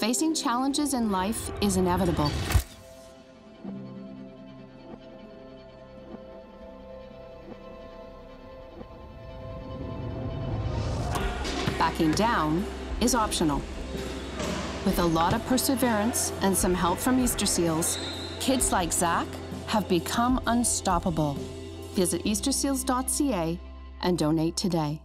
Facing challenges in life is inevitable. Backing down is optional. With a lot of perseverance and some help from Easter Seals, kids like Zak have become unstoppable. Visit easterseals.ca and donate today.